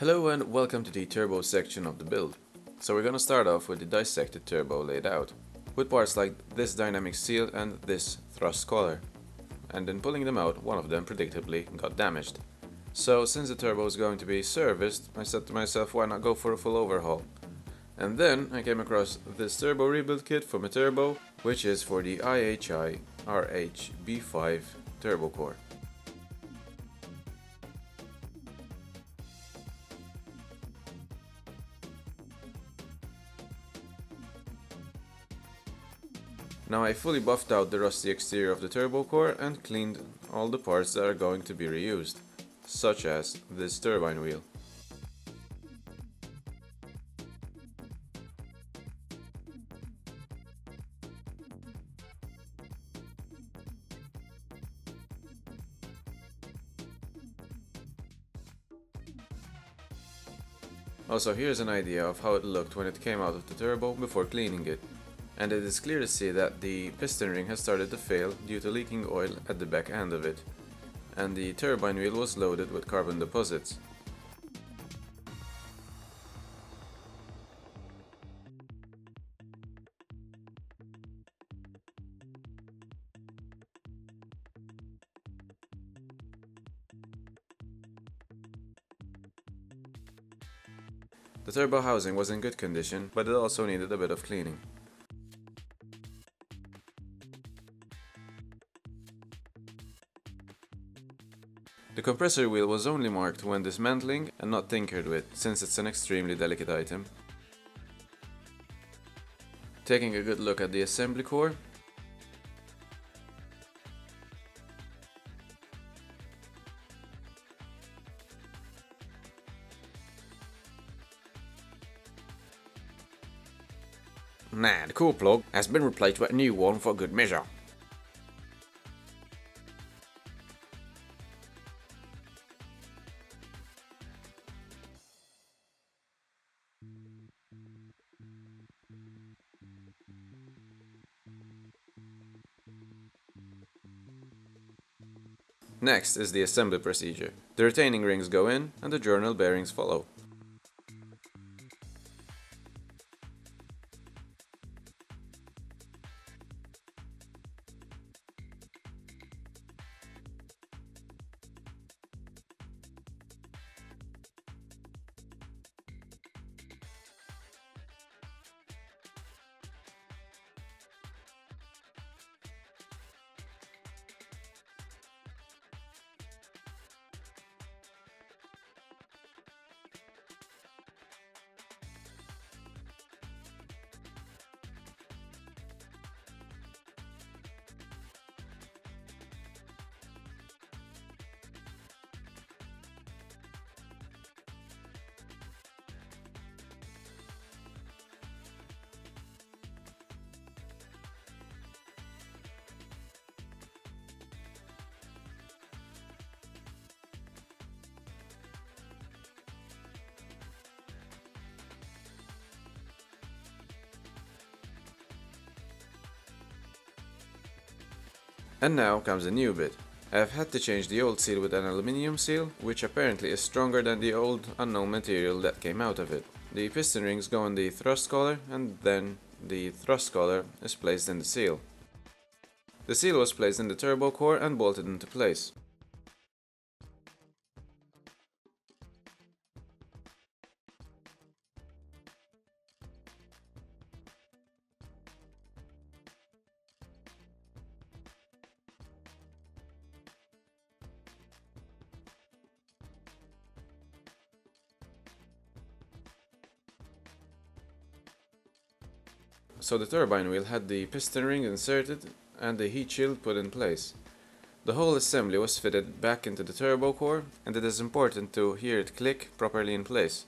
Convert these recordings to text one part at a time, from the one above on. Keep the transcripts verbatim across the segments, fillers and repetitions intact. Hello and welcome to the turbo section of the build. So we're gonna start off with the dissected turbo laid out, with parts like this dynamic seal and this thrust collar. And in pulling them out, one of them predictably got damaged. So since the turbo is going to be serviced, I said to myself, why not go for a full overhaul? And then I came across this turbo rebuild kit from a turbo, which is for the I H I R H B five turbo core. Now I fully buffed out the rusty exterior of the turbo core and cleaned all the parts that are going to be reused, such as this turbine wheel. Also, here's an idea of how it looked when it came out of the turbo before cleaning it. And it is clear to see that the piston ring has started to fail due to leaking oil at the back end of it, and the turbine wheel was loaded with carbon deposits. The turbo housing was in good condition, but it also needed a bit of cleaning. The compressor wheel was only marked when dismantling and not tinkered with, since it's an extremely delicate item. Taking a good look at the assembly core. Nah, the core plug has been replaced with a new one for good measure. Next is the assembly procedure. The retaining rings go in and the journal bearings follow. And now comes a new bit. I have had to change the old seal with an aluminium seal, which apparently is stronger than the old unknown material that came out of it. The piston rings go in the thrust collar, and then the thrust collar is placed in the seal. The seal was placed in the turbo core and bolted into place. So the turbine wheel had the piston ring inserted and the heat shield put in place. The whole assembly was fitted back into the turbo core, and it is important to hear it click properly in place.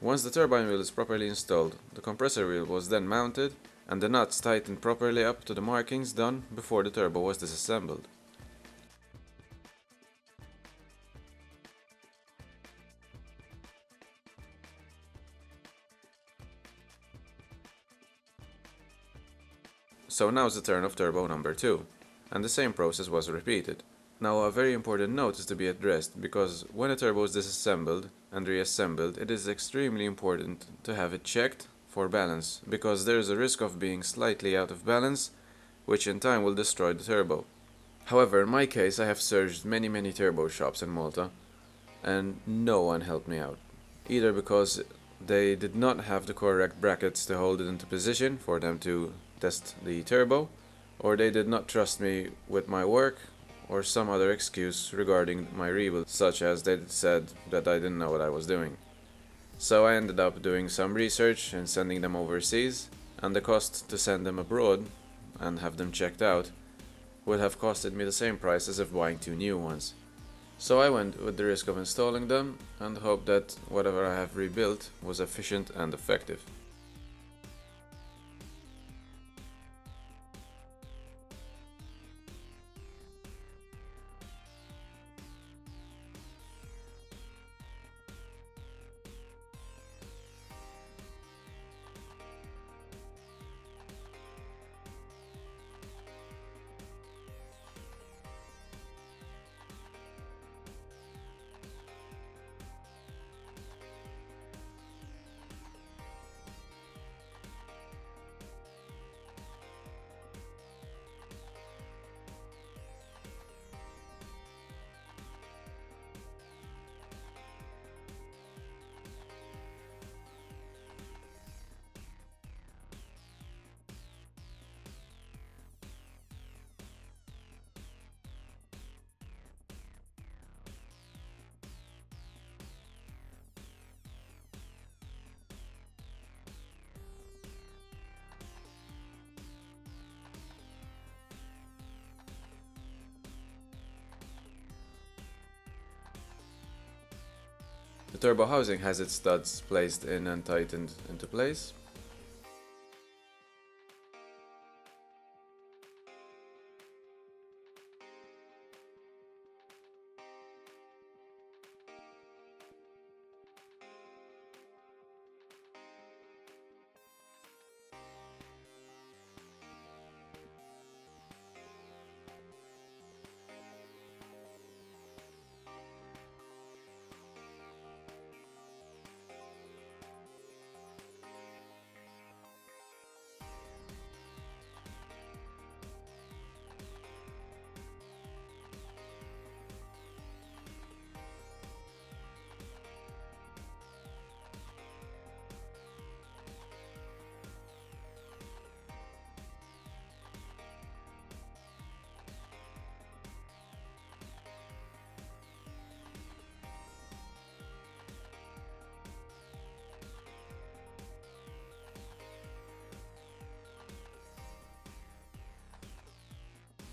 Once the turbine wheel is properly installed, the compressor wheel was then mounted and the nuts tightened properly up to the markings done before the turbo was disassembled. So now's the turn of turbo number two, and the same process was repeated. Now, a very important note is to be addressed, because when a turbo is disassembled and reassembled, it is extremely important to have it checked for balance, because there is a risk of being slightly out of balance, which in time will destroy the turbo. However, in my case, I have searched many many turbo shops in Malta, and no one helped me out, either because they did not have the correct brackets to hold it into position for them to test the turbo, or they did not trust me with my work, or some other excuse regarding my rebuild, such as they said that I didn't know what I was doing. So I ended up doing some research and sending them overseas, and the cost to send them abroad and have them checked out would have costed me the same price as if buying two new ones. So I went with the risk of installing them and hoped that whatever I have rebuilt was efficient and effective. The turbo housing has its studs placed in and tightened into place.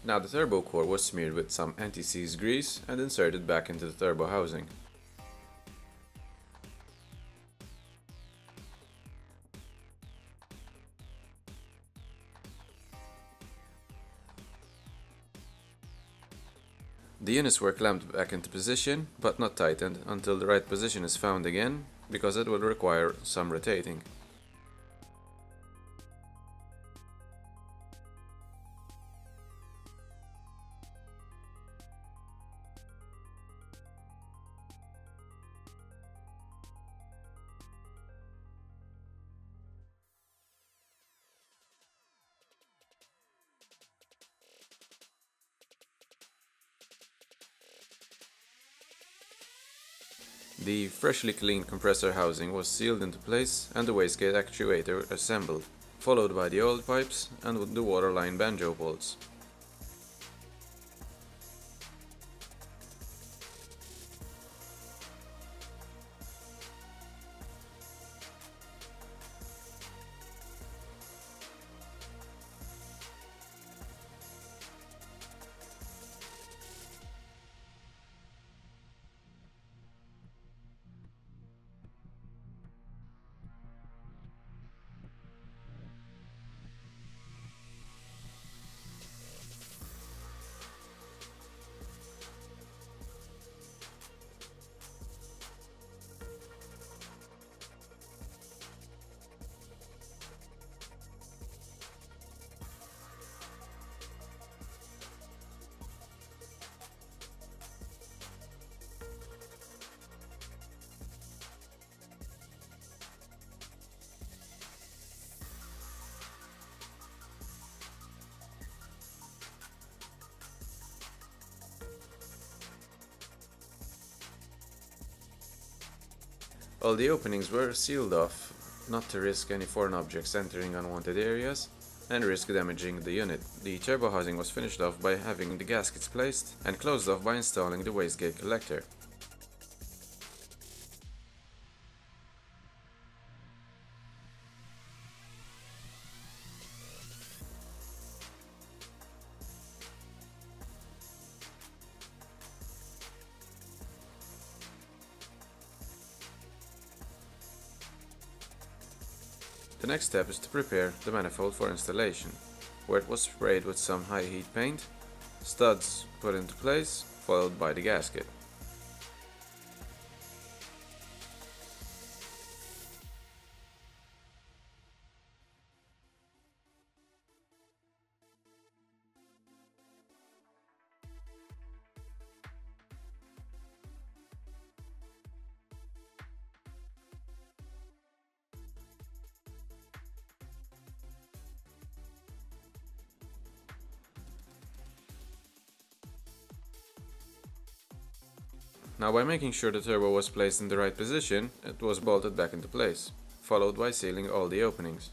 Now the turbo core was smeared with some anti-seize grease and inserted back into the turbo housing. The units were clamped back into position, but not tightened, until the right position is found again, because it will require some rotating. The freshly cleaned compressor housing was sealed into place and the wastegate actuator assembled, followed by the oil pipes and the waterline banjo bolts. All the openings were sealed off, not to risk any foreign objects entering unwanted areas and risk damaging the unit. The turbo housing was finished off by having the gaskets placed and closed off by installing the wastegate collector. The next step is to prepare the manifold for installation, where it was sprayed with some high heat paint, studs put into place, followed by the gasket. Now, by making sure the turbo was placed in the right position, it was bolted back into place, followed by sealing all the openings.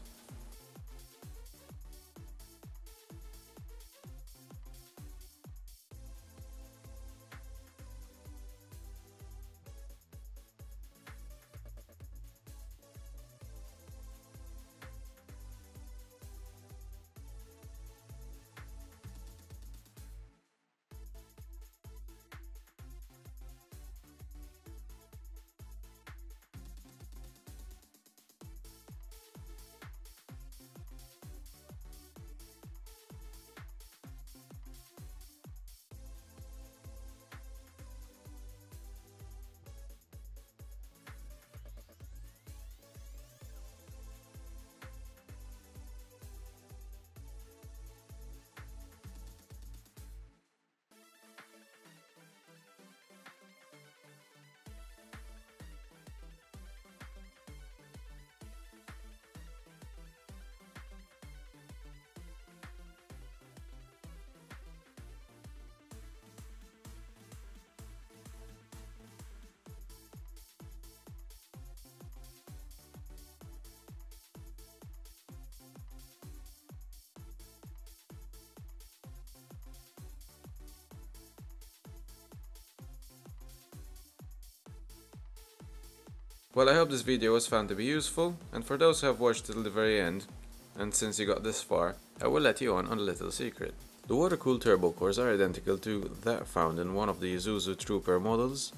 Well, I hope this video was found to be useful, and for those who have watched till the very end, and since you got this far, I will let you on on a little secret. The water-cooled turbo cores are identical to that found in one of the Isuzu Trooper models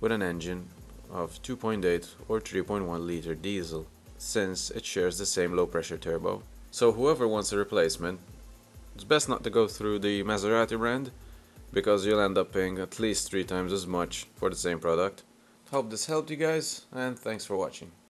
with an engine of two point eight or three point one liter diesel, since it shares the same low-pressure turbo. So whoever wants a replacement, it's best not to go through the Maserati brand, because you'll end up paying at least three times as much for the same product. Hope this helped you guys, and thanks for watching.